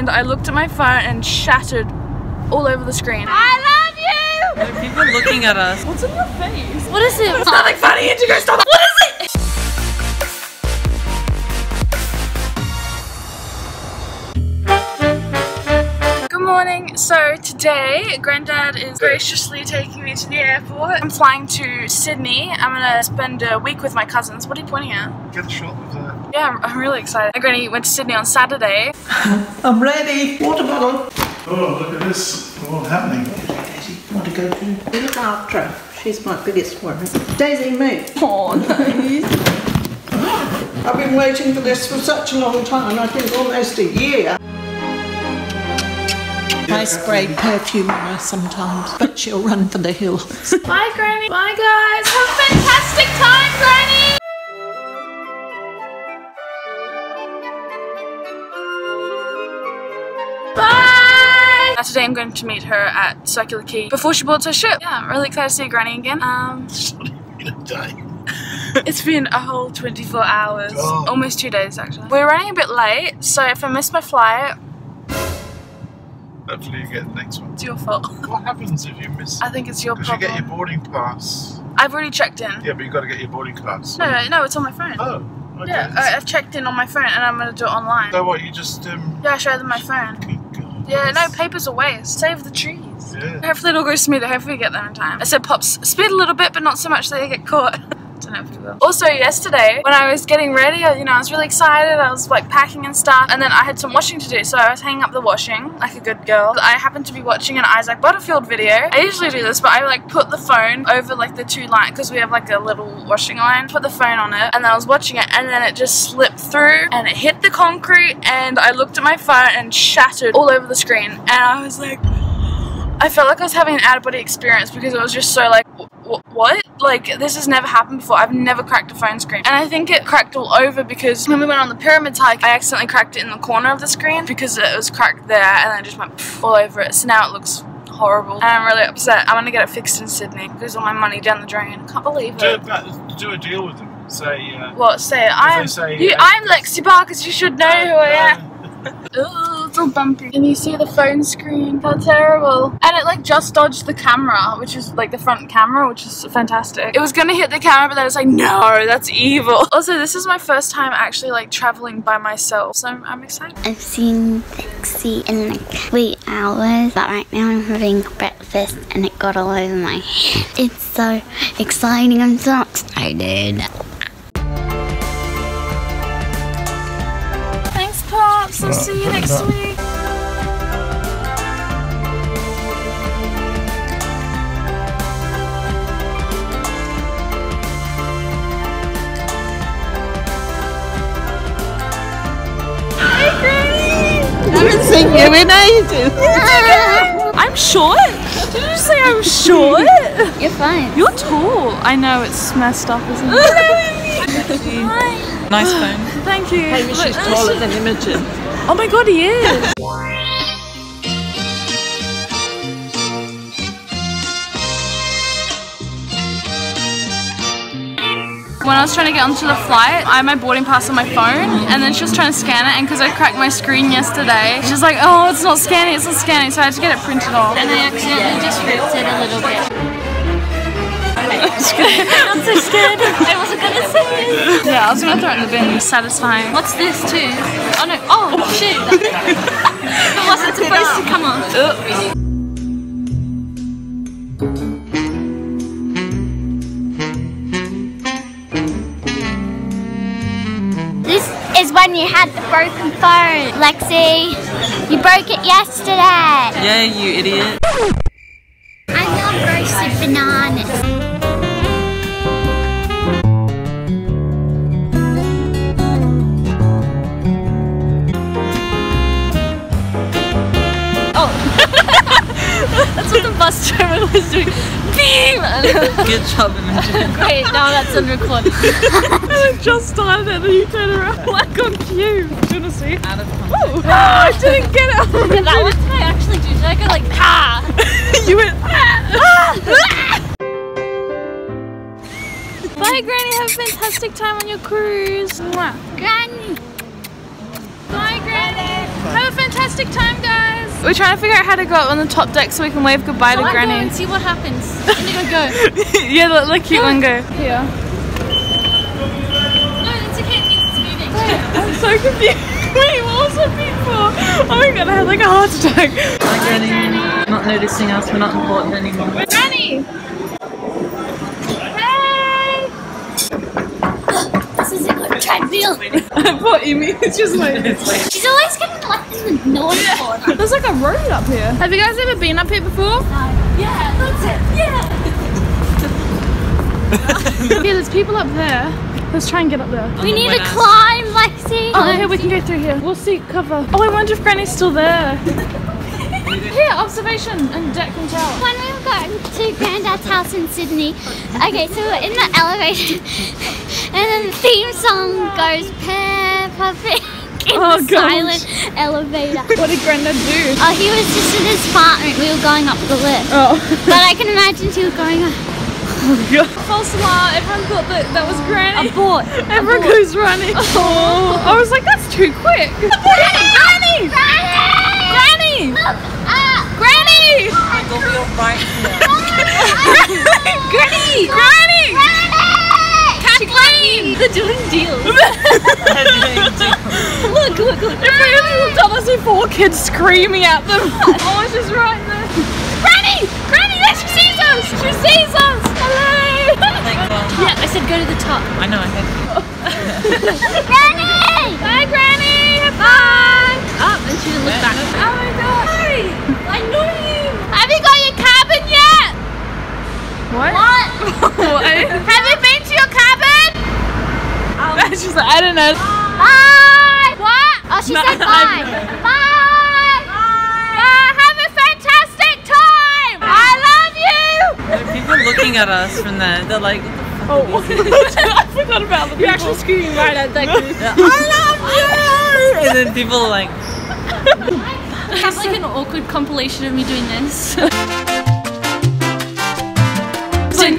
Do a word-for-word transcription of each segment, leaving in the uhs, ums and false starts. and I looked at my phone and shattered all over the screen. I love you! There are people looking at us. What's in your face? What is it? There's nothing funny, Indigo, stop it! What is it? So today, Granddad is graciously taking me to the airport. I'm flying to Sydney. I'm gonna spend a week with my cousins. What are you pointing at? Get a shot of that. Yeah, I'm, I'm really excited. My granny went to Sydney on Saturday. I'm ready. Water bottle. Oh, look at this. What's happening? Daisy, you want to go to? You look after her. She's my biggest worry. Daisy, move. Oh, no. I've been waiting for this for such a long time. I think almost a year. I spray perfume on her sometimes, but she'll run for the hills. Bye, Granny. Bye, guys. Have a fantastic time, Granny. Bye. Now today I'm going to meet her at Circular Quay before she boards her ship. Yeah, I'm really excited to see Granny again. Um, it's not even a day. It's been a whole twenty-four hours, oh. Almost two days actually. We're running a bit late, so if I miss my flight. Hopefully you get the next one. It's your fault. What happens if you miss? I think it's your problem. Because you get your boarding pass. I've already checked in. Yeah, but you've got to get your boarding pass. No, no, no, it's on my phone. Oh, okay. Yeah, I, I've checked in on my phone and I'm going to do it online. So what, you just... Um, yeah, I showed them my phone. Good God. Yeah, no, paper's a waste. Save the trees. Yeah. Hopefully it all goes smoothly. Hopefully we get there in time. I said Pops speed a little bit, but not so much that they get caught. Also yesterday, when I was getting ready, you know, I was really excited, I was like packing and stuff, and then I had some washing to do, so I was hanging up the washing, like a good girl. I happened to be watching an Isaac Butterfield video. I usually do this, but I like put the phone over like the two lines, because we have like a little washing line, put the phone on it, and then I was watching it, and then it just slipped through, and it hit the concrete, and I looked at my phone and shattered all over the screen, and I was like, I felt like I was having an out-of-body experience, because it was just so like, what? Like, this has never happened before. I've never cracked a phone screen. And I think it cracked all over because when we went on the pyramids hike, I accidentally cracked it in the corner of the screen because it was cracked there and I just went pff, all over it. So now it looks horrible. And I'm really upset. I'm going to get it fixed in Sydney because all my money down the drain. I can't believe do it. That, do a deal with them. Say, uh, what? Say, I'm, say, you, uh, I'm Lexie Barkus. You should know uh, who I am. Uh, Ooh, it's all bumpy. And you see the phone screen. How terrible. And it like just dodged the camera, which is like the front camera, which is fantastic. It was gonna hit the camera, but then it's like, no, that's evil. Also, this is my first time actually like traveling by myself, so I'm, I'm excited. I've seen Lexie in like three hours, but right now I'm having breakfast and it got all over my hair. It's so exciting. I'm so excited. So right, see you next up. week. Hi, Granny! I haven't seen you in ages. I'm short. Did you just say I'm short? You're fine. You're tall. I know, it's messed up, isn't it? Hi. Nice phone. Thank you. Maybe she's Look, taller she... than Imogen. Oh my god, he is! When I was trying to get onto the flight, I had my boarding pass on my phone, and then she was trying to scan it, and because I cracked my screen yesterday, she's like, oh, it's not scanning, it's not scanning, so I had to get it printed off. And I accidentally just ripped it a little bit. I'm not so scared. I wasn't gonna say it. Yeah, I was gonna throw it in the bin. Satisfying. What's this too? Oh no! Oh, oh. Shit! It wasn't supposed to come on. Oops. This is when you had the broken phone, Lexie. You broke it yesterday. Yeah, you idiot. I love roasted bananas. That's what the bus driver was doing. Beam! Good job, Imogen. Great, now that's on record. I just started it and you turned around like on cue. Do you want to see? Out of oh, I didn't get it. And that one time I actually do. Did I go like, ah? You went, ah! Bye, Granny. Have a fantastic time on your cruise. Mwah. Granny. Bye, Granny. Have a fantastic fantastic time, guys. We're trying to figure out how to go up on the top deck so we can wave goodbye so to I'll Granny. Go and see what happens. Indigo, go. Yeah, let the cute one go. Yeah. No, that's okay. It means it's moving. I'm so confused. Wait, what was it before? Oh my god, I had like a heart attack. Hi, Granny. Hi, Granny. Not noticing us. We're not important anymore. Granny! Poor Amy, it's just like she's always getting like this with no one for. There's like a road up here. Have you guys ever been up here before? No. Yeah, that's it. Yeah. Yeah, there's people up there. Let's try and get up there. We need to climb, Lexie. Oh, here we can go through here. We'll seek cover. Oh, I wonder if Granny's still there. Here, observation and deck and tower. When we were going to Granddad's house in Sydney, okay, so we're in the elevator, and then the theme song goes Peppa Pig in oh, the gosh. silent elevator. What did Grandad do? Oh, he was just in his apartment. We were going up the lift. Oh. But I can imagine she was going up. Oh, God. False alarm. Everyone thought that that was Granny. Abort. Everyone Abort. goes running. Oh. I was like, that's too quick. Granny! Granny! Granny! Look up! Granny! I'm going to be right here. Granny! Granny! Granny! Kathleen! They're doing deals. They're doing deals. Look, look, look. If we only looked up, I see four kids screaming at them. Oh, she's right there. Granny! Granny, there she sees us! She sees us! Hello! Thank God. Yeah, I said go to the top. I know, I heard you. Granny! Bye, Granny! Bye! Up and she didn't look back. Oh my god! Hi! I know you! Have you got your cabin yet? What? What? What? Have you been to your cabin? Um, she's like, I don't know. Bye! What? Oh, she no, said bye. Bye. Bye! Bye! Have a fantastic time! I love you! There are people looking at us from there. They're like, oh, I forgot about the people. You're actually screaming right at that group. Yeah. I love you! And then people are like... I have like an awkward compilation of me doing this. Dun,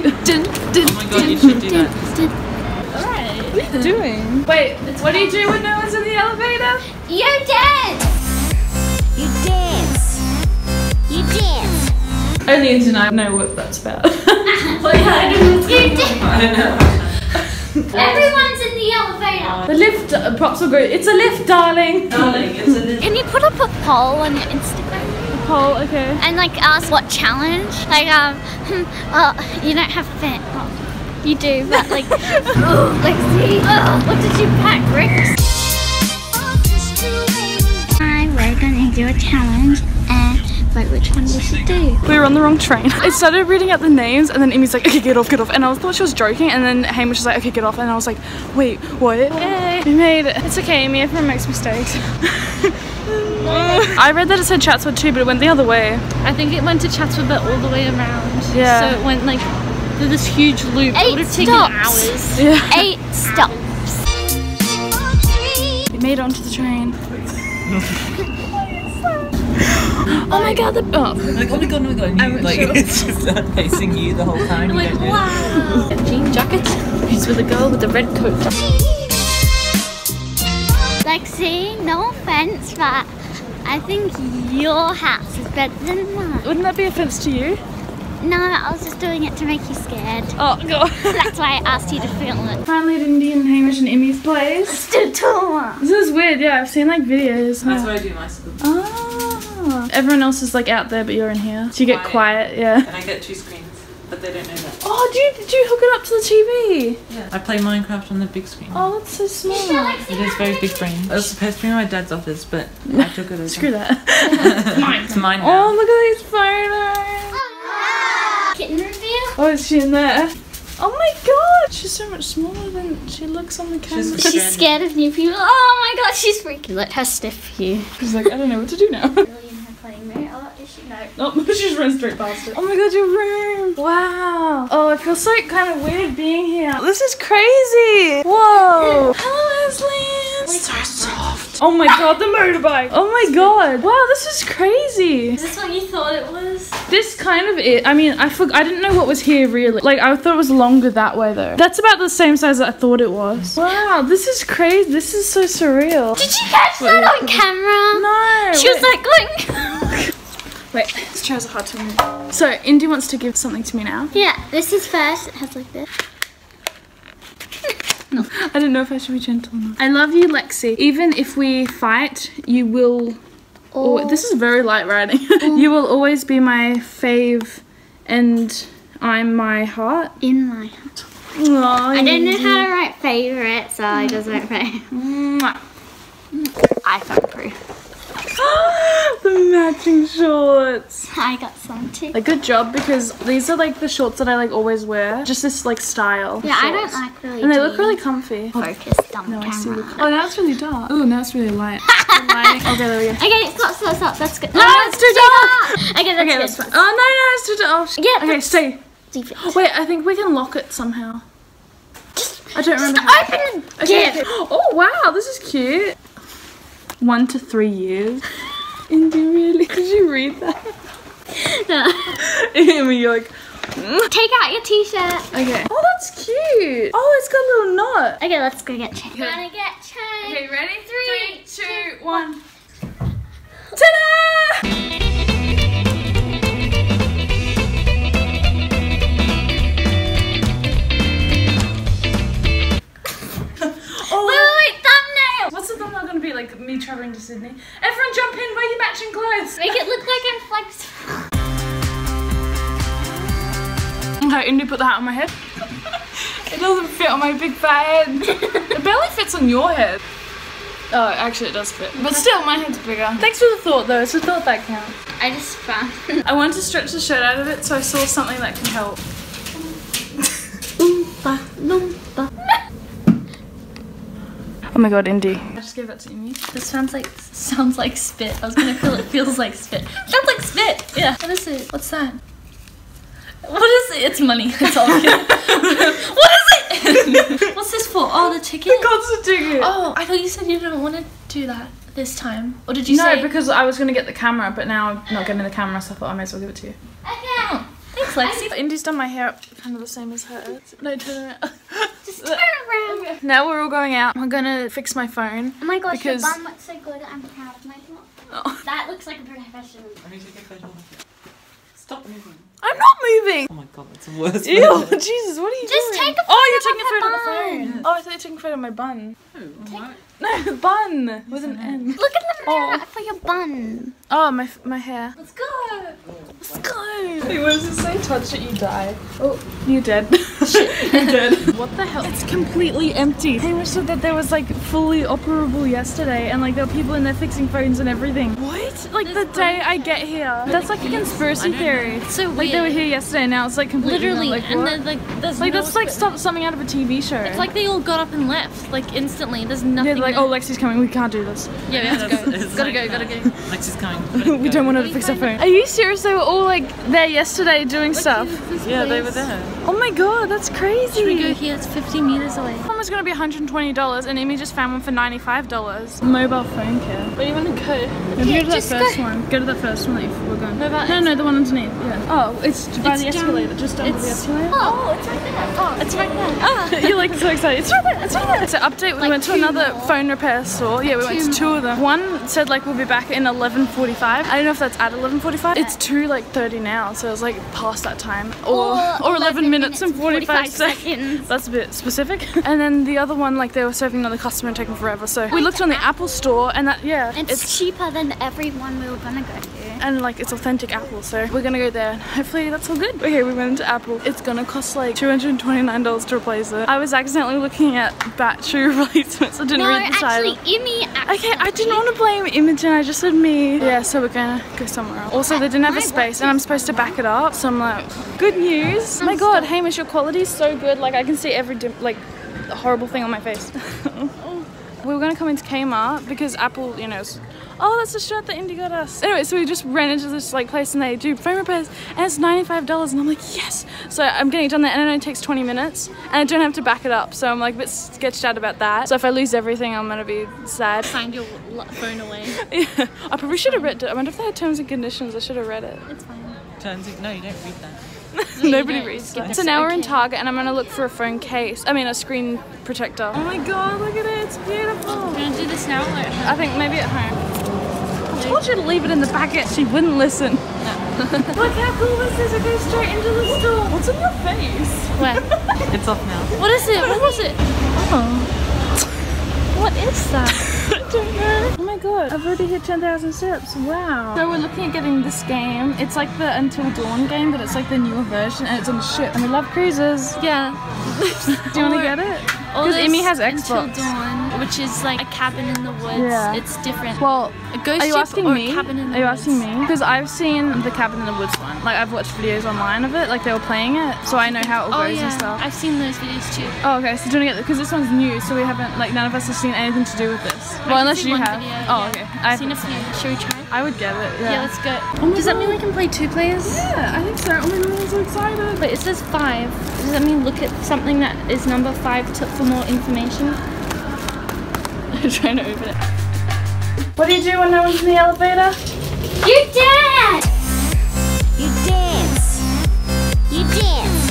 dun, dun, oh my god, you should do that. Alright. What are you doing? Wait, it's what do you do when no one's in the elevator? You dance! You dance! You dance! Only you and I know what that's about. Well, yeah, I don't know. You dance! I don't know. Everyone's in the elevator! The lift uh, props will go. It's a lift, darling! Darling, it's a lift. Can you put up a poll on your Instagram? Poll, okay. And like ask what challenge? Like um, well, you don't have fan. Well, you do, but like, oh, like see, oh, what did you pack, Rick? Hi, we're gonna do a challenge. And wait, which one did she do? We were on the wrong train. I started reading out the names, and then Amy's like, okay, get off, get off. And I thought she was joking, and then Hamish was like, okay, get off. And I was like, wait, what? Hey, we made it. It's okay, Amy. Everyone makes mistakes. I read that it said Chatswood too, but it went the other way. I think it went to Chatswood, but all the way around. Yeah. So it went like through this huge loop. Eight it would have taken stops. hours. Yeah. Eight stops. We made it onto the train. Oh my god, the oh. Like, oh my god, oh my god. You, like, sure. It's just uh, facing you the whole time. I'm like, wow. A jean jacket. She's with a girl with a red coat. Lexie, no offense, but I think your house is better than mine. Wouldn't that be offense to you? No, I was just doing it to make you scared. Oh god. That's why I asked you to film it. Finally at Indy and Hamish and Emmy's place. Let's do tour. This is weird, yeah, I've seen like videos. That's huh? where I do my school. Oh. Everyone else is like out there but you're in here. So you get quiet, quiet yeah. And I get two screens. But they don't know that. Oh, do you, do you hook it up to the T V? Yeah. I play Minecraft on the big screen. Oh, that's so small. It is very big brain. It was supposed to be in my dad's office, but I took it over. Screw that. It's mine. It's mine now. Oh, look at these photos. Oh, wow. Kitten reveal? Oh, is she in there? Oh my god, she's so much smaller than she looks on the camera. She's, she's scared of new people. Oh my god, she's freaking. Let her sniff you. She's like, I don't know what to do now. No. Oh, she just ran straight past it. Oh my god, your room! Wow! Oh, I feel so kind of weird being here. This is crazy! Whoa! Hello, Aslan! So soft! Oh my god, the motorbike. Oh my god. Wow, this is crazy. Is this what you thought it was? This kind of it. I mean, I forgot. I didn't know what was here really. Like, I thought it was longer that way though. That's about the same size that I thought it was. Wow, this is crazy. This is so surreal. Did you catch that on camera? No. She was like, look. Wait, this chair's hard to move. So, Indy wants to give something to me now. Yeah, this is first. It has like this. No. I don't know if I should be gentle or not. I love you, Lexie. Even if we fight, you will... Oh. This is very light writing. Oh. You will always be my fave and I'm my heart. In my heart. Oh, I don't know how to write favourite, so I just wrote favourite. iPhone proof. The matching shorts. I got some too. Like, good job, because these are like the shorts that I like always wear. Just this like style. Yeah, shorts. I don't like really. And they look really comfy. Focused on no, the camera. I see. Oh, now it's really dark. Oh, now it's really light. Okay, there we go. Okay, stop, stop, stop. That's good. No, no, it's, it's too dark. dark. Okay, that's okay, good. That's fine. Oh no, no, it's too dark. Oh, yeah. Okay, stay. Defect. Wait, I think we can lock it somehow. Just. I don't remember. Just how. Open the okay, okay. Oh wow, this is cute. One to three years. Indy, really? Did you read that? No. Amy, you're like, mm. Take out your t-shirt. Okay. Oh, that's cute. Oh, it's got a little knot. Okay, let's go get change. We're gonna get change. Okay, ready? Three, three two, two, one. Ta-da! Like me traveling to Sydney. Everyone jump in, wear your matching clothes. Make it look like I'm flexing. Okay, Indy put that on my head. It doesn't fit on my big fat head. It barely fits on your head. Oh, actually it does fit. But still, my head's bigger. Thanks for the thought though, it's a thought that counts. I just found. I wanted to stretch the shirt out of it, so I saw something that can help. Oompa, loompa. Oh my god, Indy. I just gave that to Amy. This sounds like sounds like spit. I was gonna feel it feels like spit. Sounds like spit! Yeah. What is it? What's that? What is it? It's money. It's all good. What is it? What's this for? Oh, the ticket? The concert ticket. Oh, I thought you said you didn't want to do that this time. Or did you no, say? No, because I was gonna get the camera, but now I'm not getting the camera, so I thought I might as well give it to you. Okay. Thanks, Lexie. Indy's done my hair up kind of the same as hers. No, turn around. Just turn around. Okay. Now we're all going out. I'm gonna fix my phone. Oh my gosh, because... your bum looks so good. I'm proud of my mom. Oh. That looks like a professional. Let me take a photo of it. Stop moving. I'm not moving. Oh my god, that's the worst. Ew, moment. Jesus, what are you Just doing? Just take a photo. Oh, you're taking a photo of my phone. Oh, I thought you were taking a photo of my bun. Oh, right. No, bun you with an N. Look at the mirror oh. for your bun. Oh, my my hair. Let's go. Let's go. Wait, what does it say? Touch it, you die. Oh, you're dead. Shit. You're dead. What the hell? It's completely empty. They were sure that there was like fully operable yesterday, and like there were people in there fixing phones and everything. What? Like There's the day I get here. That's like a conspiracy theory. It's so weird. Like they were here yesterday, and now it's like completely. Literally, not, like, and then like there's like no that's like stuff, something out of a T V show. It's like they all got up and left like instantly. There's nothing. Yeah, like, oh, Lexi's coming, we can't do this. Yeah, we have to go. Gotta like go, gotta go. Lexi's coming. We don't want to fix our phone. Are you serious? They were all like there yesterday doing Lexi, stuff. Yeah, they were there. Oh my god, that's crazy. Should we go here? It's fifty meters away. This one was gonna be one hundred twenty dollars and Amy just found one for ninety-five dollars. Mobile phone care. Where do you want to go? Maybe yeah, go to that first go. one. Go to the first one that you were going. No, no, no, no, the one underneath. Yeah. Oh, it's by it's the escalator. Down, just down the escalator. Oh, it's right there. Oh, it's right there. Ah, you're like so excited. It's right there. It's right there. To update, we like went to another more. phone repair store. Yeah, we went to two of them. One said like we'll be back in eleven forty-five. I don't know if that's at eleven forty-five. It's two like thirty now, so it's like past that time, or or, or eleven minutes and forty-five seconds. That's a bit specific. And then the other one, like they were serving another customer and taking forever. So we looked on the Apple store, and that yeah, it's, it's cheaper than every one we were gonna go to. And like it's authentic Apple, so we're gonna go there. Hopefully that's all good. Okay, we went to Apple. It's gonna cost like two hundred twenty-nine dollars to replace it. I was accidentally looking at battery replacements. I didn't no, read the actually, title. Imi actually, I didn't want to blame Imogen. I just said me. Yeah, so we're gonna go somewhere else. Also, they didn't have a space, and I'm supposed to back it up. So I'm like, good news. I'm my God, still. Hamish, your quality's so good. Like I can see every dim like horrible thing on my face. We were gonna come into Kmart because Apple, you know. oh, that's the shirt that Indigo does. Anyway, so we just ran into this like place and they do frame repairs and it's ninety-five dollars and I'm like, yes. So I'm getting it done there and I know it takes twenty minutes and I don't have to back it up. So I'm like a bit sketched out about that. So if I lose everything, I'm gonna be sad. Find your phone away. Yeah, I probably should have read it. I wonder if they had terms and conditions. I should have read it. It's fine. Terms and, no, you don't read that. No, nobody reads that. So now we're in Target and I'm gonna look for a phone case. I mean a screen protector. Oh my god, look at it, it's beautiful. I'm gonna do this now at home. I think maybe at home. I told you to leave it in the packet, she wouldn't listen. No. Look how cool this is, it goes straight into the store. What's in your face? Where? It's off now. What is it? What was it? Oh. What is that? I don't know. Oh my god, I've already hit ten thousand steps. Wow. So we're looking at getting this game. It's like the Until Dawn game, but it's like the newer version and it's on a ship. And we love cruises. Yeah. Do you want to get it? Because Emmy has Xbox. Until Dawn, which is like a cabin in the woods. Yeah. It's different. Well, a ghost ship or a cabin in the woods. Are you asking me? Because I've seen the cabin in the woods one. Like I've watched videos online of it. Like they were playing it, so I know how it all goes and stuff. I've seen those videos too. Oh, okay. So do you want to get it? Because this one's new, so we haven't. Like none of us have seen anything to do with this. Well, unless you have. Oh, okay. I've seen a few. Should we try? I would get it. Yeah. Yeah, let's go. Does that mean we can play two players? Yeah, I think so. Oh my god, I'm so excited. Wait, it says five. Does that mean look at something that is number five to, for more information? I'm trying to open it. What do you do when I was in the elevator? You dance! You dance. You dance.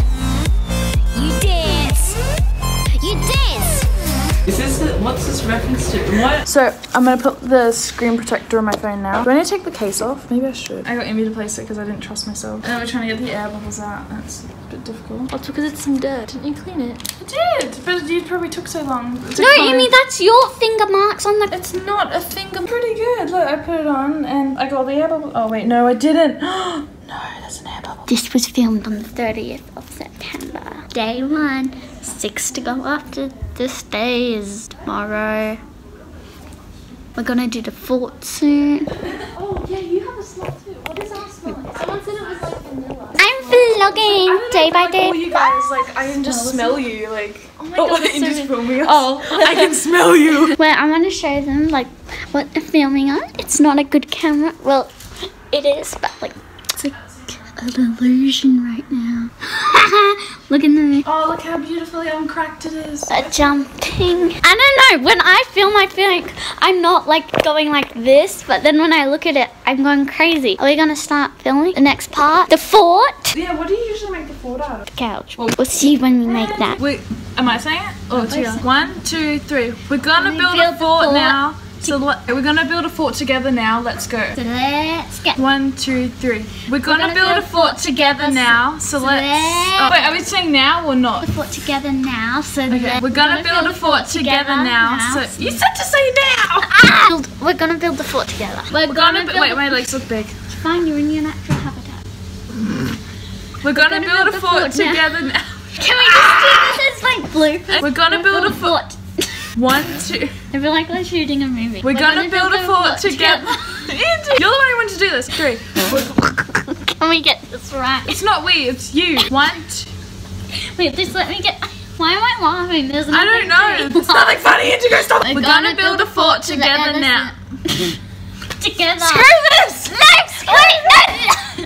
You dance. You dance. Is this a, what's this reference to? What? So I'm gonna put the screen protector on my phone now. Do I need to take the case off? Maybe I should. I got Amy to place it because I didn't trust myself. And then we're trying to get the air bubbles out. That's a bit difficult. That's because it's some dirt. Didn't you clean it? I did, but you probably took so long. No, Amy, that's your finger marks on the. It's not a finger. Pretty good. Look, I put it on and I got the air bubble. Oh wait, no, I didn't. No, that's an air bubble. This was filmed on the thirtieth of September, day one. Six to go after. This day is tomorrow. We're gonna do the fort soon. Oh yeah, you have a slot too. What is our slot? Someone said it was like vanilla. I'm vlogging day by day. You guys, like I can just smell you. Like oh my god, you just filmed me. Oh, I can smell you. Well, I want to show them like what they're filming on. It's not a good camera. Well, it is, but like it's like an illusion right now. Look in the mirror. Oh, look how beautifully uncracked it is. A jumping. I don't know. When I film, I feel like I'm not like going like this, but then when I look at it, I'm going crazy. Are we gonna start filming the next part? The fort? Yeah. What do you usually make the fort out of? The couch. Well, we'll see when we make that. Wait, am I saying it? Oh, two. One, two, three. We're gonna build, build a fort, fort now. So we're gonna build a fort together now. Let's go. So let's go. One, two, three. We're gonna, we're gonna build, build a fort, fort together, together now. So, so let's. let's... Oh, wait, are we saying now or not? We're fort together now. So okay. Let's... We're gonna, we're gonna build, build a fort, fort together, together now. now. So you said to say now. Ah! Build, we're gonna build the fort together. We're, we're gonna. gonna wait, my legs look big. Fine, you're in your natural habitat. We're gonna, we're gonna build, build a fort, fort together now. now. Can we just do this as like bloopers? We're gonna we're build, build a fort. fort. One, two. I feel like we're shooting a movie. We're, we're gonna, gonna build, build a fort together. together. You're the one who wanted to do this. Three. Can we get this right? It's not we, it's you. One, two. Wait, just let me get. Why am I laughing? There's nothing. I don't know. There's nothing funny. Indigo, stop. We're, we're gonna, gonna build, build a fort together, together now. Together. Screw this! No! Wait, no!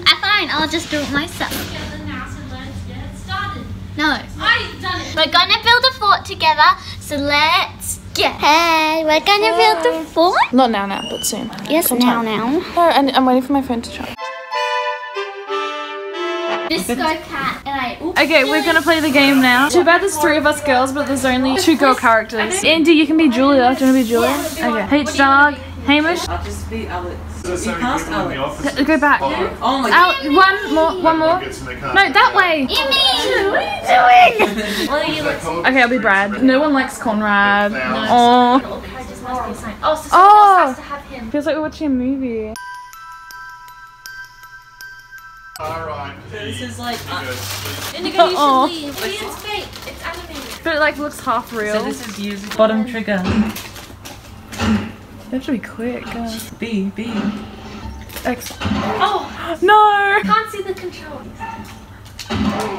I'm fine, I'll just do it myself. Together now, so let's get it started. No. I've done it. We're gonna build a fort together. So let's get. Hey, we're gonna Yay. build the fort. Not now, now, but soon. Yes, Sometime. now, now. Oh, and I'm waiting for my phone to charge. Disco cat and I. Oops. Okay, we're gonna play the game now. Too bad there's three of us girls, but there's only two girl characters. Andy, you can be Julia. Do you wanna be Julia? Yeah. Okay. H Dog, Hamish. I'll just be Alex. So you passed Alex. Go back. Yeah. Oh my god. Al one more, one more. No, that way. Emmy! What are you doing? Well, you look okay, I'll be Brad. No one likes Conrad. No, oh. Oh, so oh. Has to have him. Feels like we're watching a movie. Alright. This is like. Indigo, uh, you oh. should leave. Indigo's it's fake. It's animated. But it like looks half real. So this is years ago. Bottom trigger. You have to be quick. Uh, B, B. X. Oh! No! I can't see the controls.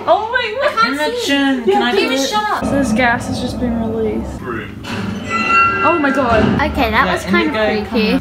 Oh wait, what? I can't Direction. see. Yeah, can I do it? Shut up. So this gas has just been released. Three. Oh my god. Okay, that yeah, was kind of freaky.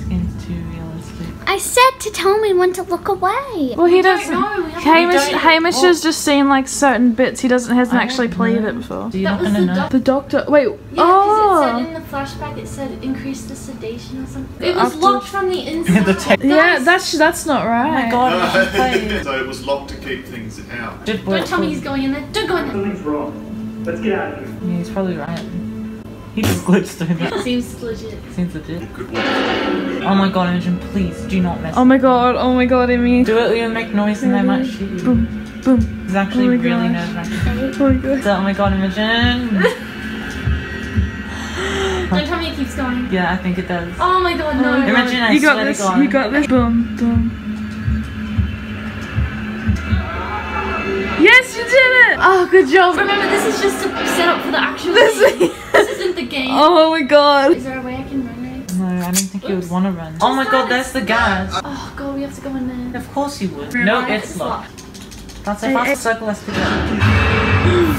I said to tell me when to look away. Well, he doesn't. Know. Hamish, Hamish has just seen like certain bits. He doesn't hasn't actually played know. it before. Do you that not was the, know? Doc the doctor. Wait. Yeah, oh. It said in the flashback, it said increase the sedation or something. It was After. locked from the inside. the yeah, that's that's not right. Oh my god. So it was locked to keep things out. Did Don't tell me he's going in there. Don't go in there. Something's wrong. Let's get out of here. Yeah, he's probably right. He just glitched through that. Seems legit. Seems legit. Oh my god, Imogen, please do not mess. Oh my god, oh my god, Emmy. Do it, you make noise and they might shoot you. Boom, boom. It's actually oh really nerve-wracking. Oh my god. So, oh my god, Imogen. Don't tell me it keeps going. Yeah, I think it does. Oh my god, no. Oh Imogen, I you swear got this, to god. You got this. Boom, boom. Yes, you did it! Oh, good job. Remember, this is just to set up for the actual this game. This isn't the game. Oh my god. Is there a way I can run right now? No, I don't think Oops. you would want to run. Just oh my god, that's the guard. Oh god, we have to go in there. Of course you would. Real no, it's locked. locked. That's a fast circle has to go.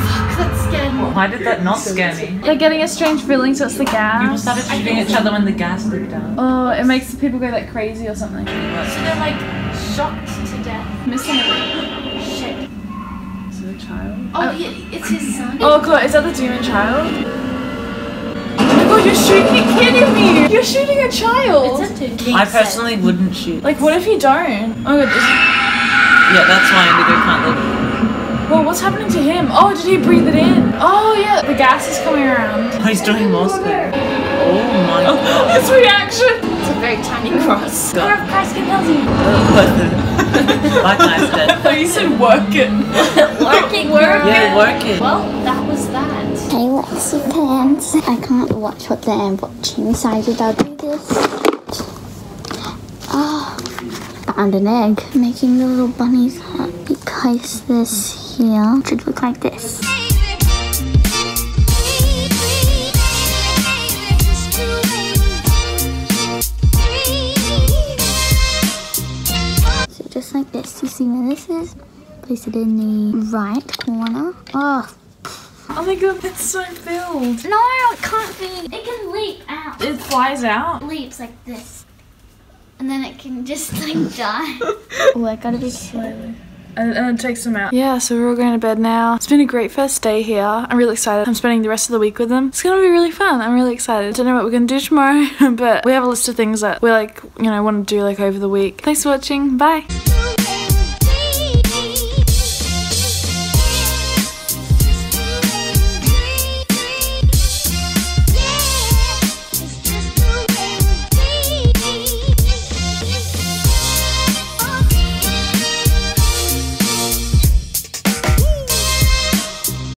Fuck, that scared me. Why did that not scare me? They're getting a strange feeling, so it's the gas. People started shooting each other when the gas leaked down. Oh, it makes the people go like crazy or something. So they're like shocked to death. Missing it. Child. Oh, oh yeah, it's his son. Oh god, is that the demon child? Oh my god, you're shooting, you're kidding me! You're shooting a child! It's a two. I personally set. wouldn't shoot. Like, what if you don't? Oh god, this yeah, that's why Indigo can't live. Well, what's happening to him? Oh, did he breathe it in? Oh yeah, the gas is coming around. Oh, he's doing Moscow. Oh my god. His reaction! It's a very tiny cross. Or if Christ compels you. Like nice did. I thought you said work it. Work it, work it. Yeah, work it. Well, that was that. Hey, Lexie fans. I can't watch what they're watching, so I did I'll do this. Oh, I found an egg. Making the little bunnies up because this here should look like this. Just like this, you see where this is? Place it in the right corner. Oh, oh my god, that's so filled. No, it can't be. It can leap out. It flies out? It leaps like this. And then it can just like die. Oh, I gotta be slow. And, and it takes them out. Yeah, so we're all going to bed now. It's been a great first day here. I'm really excited. I'm spending the rest of the week with them. It's going to be really fun. I'm really excited. I don't know what we're going to do tomorrow, but we have a list of things that we like, you know, want to do like over the week. Thanks for watching. Bye.